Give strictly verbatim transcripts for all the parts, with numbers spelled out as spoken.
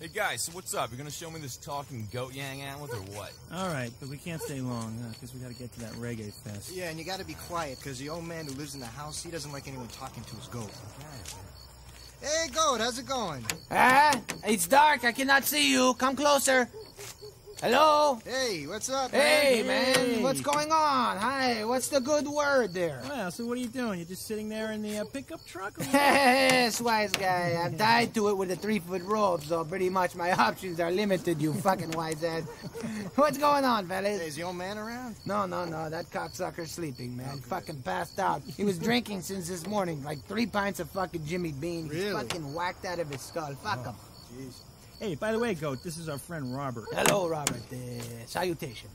Hey guys, so what's up? You're gonna show me this talking goat Yang-an-let or what? Alright, but we can't stay long, huh? Because we gotta get to that reggae fest. Yeah, and you gotta be quiet, because the old man who lives in the house, he doesn't like anyone talking to his goat. Hey goat, how's it going? Ah, it's dark, I cannot see you. Come closer. Hello? Hey, what's up, man? Hey, man, hey. What's going on? Hi, what's the good word there? Well, so what are you doing? You're just sitting there in the uh, pickup truck? Yes, wise guy. I'm tied to it with a three-foot rope, so pretty much my options are limited, you fucking wise ass. What's going on, fellas? Hey, is the old man around? No, no, no. That cocksucker's sleeping, man. Oh, fucking passed out. He was drinking since this morning, like three pints of fucking Jimmy Bean. Really? He's fucking whacked out of his skull. Fuck him. Oh, jeez. Hey, by the way, Goat, this is our friend Robert. Hello, Robert. Uh, salutation.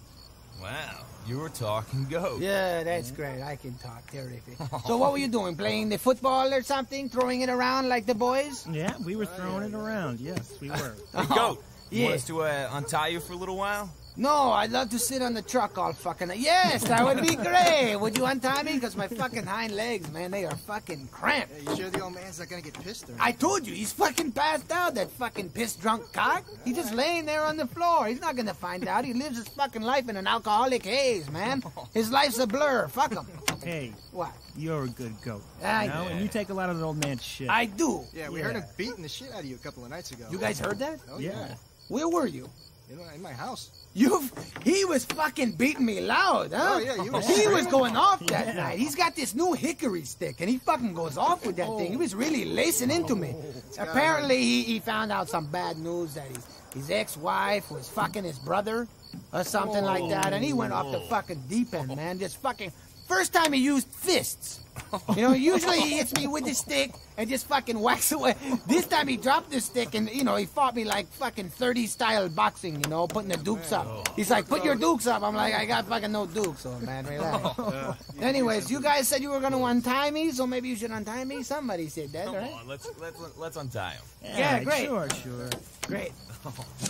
Wow, you were talking Goat. Yeah, that's great. I can talk. Terrific. So what were you doing? Playing the football or something? Throwing it around like the boys? Yeah, we were throwing it around. Yes, we were. Hey, Goat, you yeah. want us to uh, untie you for a little while? No, I'd love to sit on the truck all fucking... Yes, that would be great. Would you untie me? Because my fucking hind legs, man, they are fucking cramped. Yeah, you sure the old man's not going to get pissed or anything? I told you, he's fucking passed out, that fucking piss-drunk cock. He's just laying there on the floor. He's not going to find out. He lives his fucking life in an alcoholic haze, man. His life's a blur. Fuck him. Hey. What? You're a good goat. I know. And you take a lot of the old man's shit. I do. Yeah, we yeah. heard him beating the shit out of you a couple of nights ago. You guys heard that? Oh, yeah. yeah. Where were you? In my house. You've, he was fucking beating me loud, huh? Oh, yeah, you were he was going off that yeah. night. He's got this new hickory stick, and he fucking goes off with that oh. thing. He was really lacing into me. Oh, apparently, he, he found out some bad news that his, his ex-wife was fucking his brother or something oh. like that, and he went off the fucking deep end, man. Just fucking... First time he used fists. You know, usually he hits me with the stick and just fucking whacks away. This time he dropped the stick and, you know, he fought me like fucking thirty style boxing, you know, putting the dukes up. He's like, put your dukes up. I'm like, I got fucking no dukes, old man, relax. Anyways, you guys said you were going to untie me, so maybe you should untie me. Somebody said that, right? Come on, let's, let's, let's untie him. Yeah, yeah, great. Sure, sure. Great.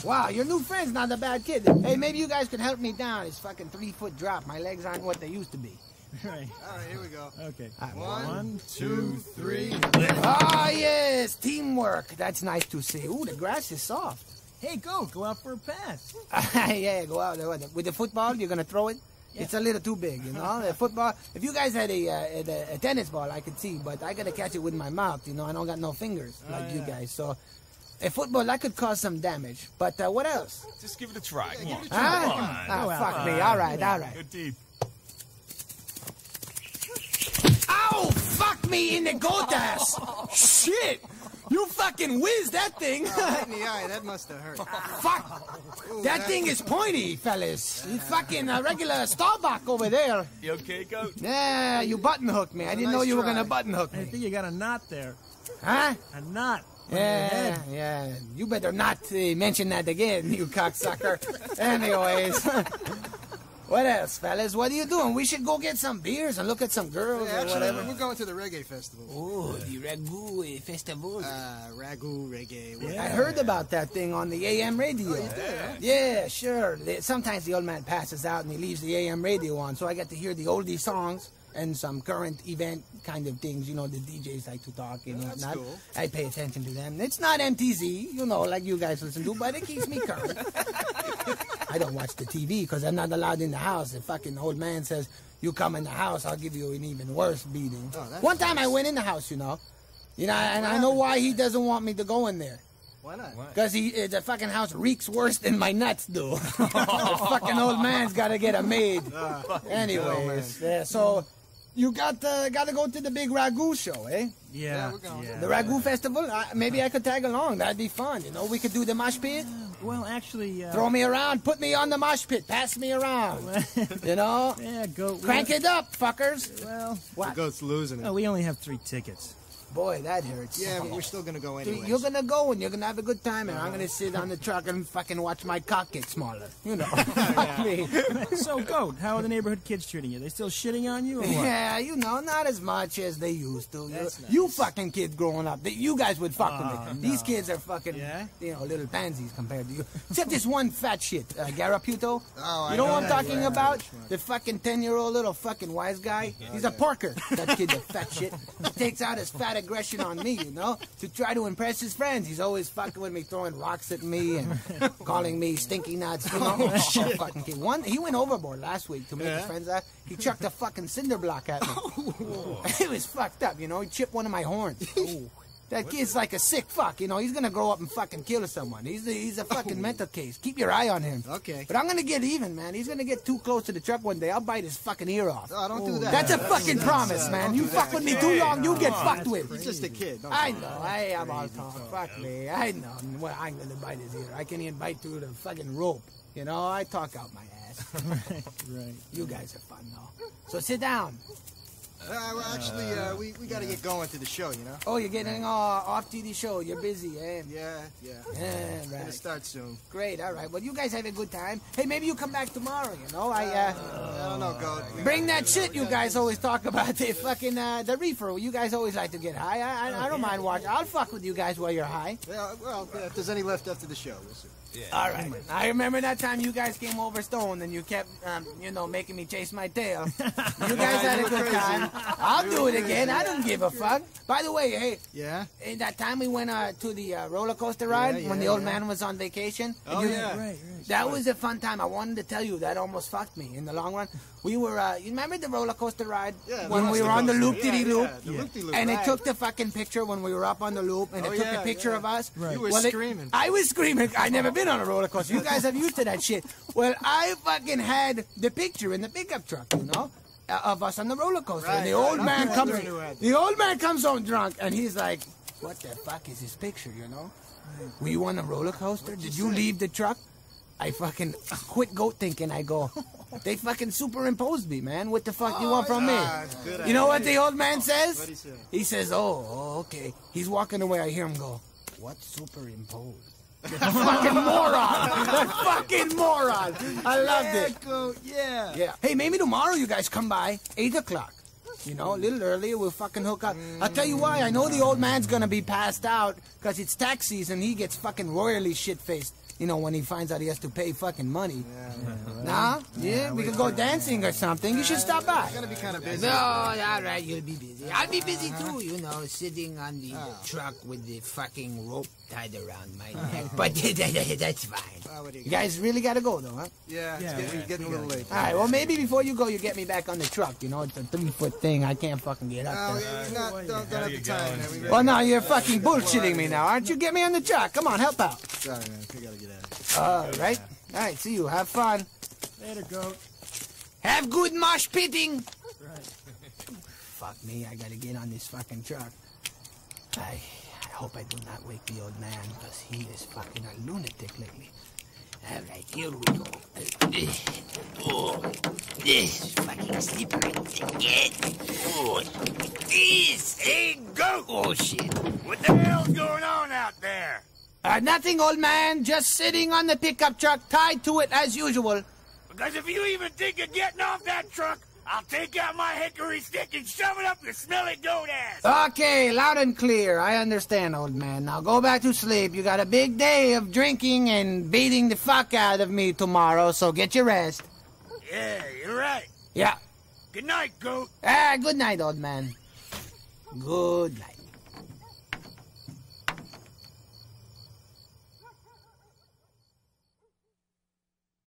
Wow, your new friend's not a bad kid. Hey, maybe you guys can help me down. It's fucking three-foot drop. My legs aren't what they used to be. Right. All right, here we go. Okay. Right. One, One, two, three. Ah, yes, teamwork. That's nice to see. Ooh, the grass is soft. Hey, go, go out for a pass. Yeah, go out. With the football, you're gonna throw it. Yeah. It's a little too big, you know. The football. If you guys had a, uh, a, a tennis ball, I could see, but I gotta catch it with my mouth. You know, I don't got no fingers oh, like yeah. you guys. So. A football, that could cause some damage. But uh, what else? Just give it a try. Come on. Huh? Come on. Oh, fuck me. All right, all right. Go deep. Ow! Fuck me in the goat ass! Shit! You fucking whizzed that thing! Oh, right in the eye, that must have hurt. Fuck! Ooh, that, that thing is pointy, fellas. You fucking a regular Starbuck over there. You okay, Goat? Yeah, you button-hooked me. I didn't nice know you try. were gonna button-hook me. I think you got a knot there. Huh? A knot. Yeah, yeah. You better not uh, mention that again, you cocksucker. Anyways. What else, fellas? What are you doing? We should go get some beers and look at some girls yeah, or actually, whatever. We're going to the reggae festival. Oh, yeah. The Ragu festival. Uh, Ragu reggae. Yeah. I heard about that thing on the A M radio. Oh, you did, huh? Yeah, sure. Sometimes the old man passes out and he leaves the A M radio on, so I got to hear the oldie songs. And some current event kind of things, you know, the D Js like to talk and whatnot. That's cool. I pay attention to them. It's not M T Z, you know, like you guys listen to, but it keeps me current. I don't watch the T V because I'm not allowed in the house. The fucking old man says, you come in the house, I'll give you an even worse beating. Oh, One nice. time I went in the house, you know, you know, and I know why he doesn't want me to go in there. Why not? Because uh, the fucking house reeks worse than my nuts do. The fucking old man's got to get a maid. Uh, Anyways, no, yeah, so... You got uh, got to go to the big Ragu show, eh? Yeah. yeah, we're going yeah. The Ragu festival? Uh, maybe I could tag along. That'd be fun. You know, we could do the mosh pit. Uh, well, actually... Uh, Throw me around. Put me on the mosh pit. Pass me around. You know? Yeah, go... Crank it up, fuckers. Well... What? The goat's losing it. Oh, we only have three tickets. Boy, that hurts. Yeah, but we're still going to go anyway. You're going to go and you're going to have a good time and I'm going to sit on the truck and fucking watch my cock get smaller. You know. I mean. So, Goat, how are the neighborhood kids treating you? They still shitting on you or what? Yeah, you know, not as much as they used to. That's nice. You fucking kids growing up, you guys would fuck uh, with me. No. These kids are fucking, yeah? you know, little pansies compared to you. Except this one fat shit, uh, Garaputo. Oh, you know, know what I'm talking yeah, about? The fucking ten-year-old little fucking wise guy. He's oh, a yeah. porker. That kid's a fat shit. He takes out his fat aggression on me, you know, to try to impress his friends. He's always fucking with me, throwing rocks at me and calling me stinky nuts. You know? Oh, shit. Fucking kid. One, he went overboard last week to make yeah. his friends laugh. He chucked a fucking cinder block at me. Oh. It was fucked up, you know. He chipped one of my horns. Oh. That what kid's like a sick fuck, you know. He's gonna grow up and fucking kill someone. He's a, he's a fucking oh. mental case. Keep your eye on him. Okay. But I'm gonna get even, man. He's gonna get too close to the truck one day. I'll bite his fucking ear off. Oh, don't do that. That's a that's, fucking that's, promise, uh, man. You fuck that. with me too long, hey, you no, get no, fucked with. He's just a kid. Don't I know. That. I am all talk. Fuck yeah. me. I know. Well, I'm gonna bite his ear. I can even bite through the fucking rope. You know, I talk out my ass. right. Right. You guys are fun, though. So sit down. Uh, well, actually, uh, we, we gotta yeah. get going to the show, you know? Oh, you're getting uh, off to the show. You're busy, eh? Yeah, yeah. Yeah, right. Gonna start soon. Great, all right. Well, you guys have a good time. Hey, maybe you come back tomorrow, you know? I, uh... Oh, I don't know, Goat. Bring that shit you guys always talk about. The fucking, uh, the reefer. You guys always like to get high. I, I, I don't mind watching. I'll fuck with you guys while you're high. Yeah, well, if there's any left after the show, we'll see. Yeah. All right. I remember that time you guys came over stoned and you kept, um, you know, making me chase my tail. You guys yeah, had a good crazy. time. I'll do it again. Yeah. I don't give a fuck. By the way, hey. Yeah. In that time we went uh, to the uh, roller coaster ride yeah, yeah, when the old yeah. man was on vacation. Oh you, yeah. Right, right. That was a fun time. I wanted to tell you that almost fucked me in the long run. We were, uh, you remember the roller coaster ride yeah, when we were on the loop-de-dee-loop? Yeah, yeah, yeah. loop and right. it took the fucking picture when we were up on the loop, and oh, it took yeah, a picture yeah. of us. Right. You were well, screaming. It, I was screaming. I never been on a roller coaster. You guys have used to that shit. Well, I fucking had the picture in the pickup truck, you know, uh, of us on the roller coaster. Right, and the right. old I'm man comes, the old man comes home drunk, and he's like, "What the fuck is this picture?" You know, were you on a roller coaster? What'd Did you, you leave the truck? I fucking quit goat thinking. I go. They fucking superimposed me, man. What the fuck do oh, you want from yeah, me? You idea. know what the old man says? What he, say? he says, oh, okay. He's walking away. I hear him go, what superimposed? That fucking moron. That fucking moron. I loved it. Yeah, go, yeah. yeah. Hey, maybe tomorrow you guys come by, eight o'clock. You know, a little earlier, we'll fucking hook up. I'll tell you why. I know the old man's going to be passed out because it's tax season. He gets fucking royally shit-faced. You know, when he finds out he has to pay fucking money. Yeah, yeah, nah? Yeah, yeah we, we could go dancing yeah. or something. You should stop by. It's gonna be kind of busy. No, all right, you'll be busy. I'll be busy too, you know, sitting on the oh. truck with the fucking rope tied around my neck. But that's fine. Well, you, you guys really gotta go, though, huh? Yeah, yeah it's right. getting a little late. All right, well, maybe before you go, you get me back on the truck. You know, it's a three-foot thing. I can't fucking get up no, there. No, don't, don't have the time. Really well, now you're fucking bullshitting me now, aren't you? Get me on the truck. Come on, help out. Sorry, man. We gotta get All right. right. All right. See you. Have fun. Later, Goat. Have good mosh pitting. Right. Fuck me. I gotta get on this fucking truck. I, I hope I do not wake the old man because he is fucking a lunatic lately. All right. Here we go. Oh, this is fucking slippery again. Oh, this ain't Goat. Oh shit. What the hell's going on out there? Uh, nothing, old man. Just sitting on the pickup truck, tied to it as usual. Because if you even think of getting off that truck, I'll take out my hickory stick and shove it up your smelly goat ass. Okay, loud and clear. I understand, old man. Now go back to sleep. You got a big day of drinking and beating the fuck out of me tomorrow, so get your rest. Yeah, you're right. Yeah. Good night, Goat. Ah, good night, old man. Good night.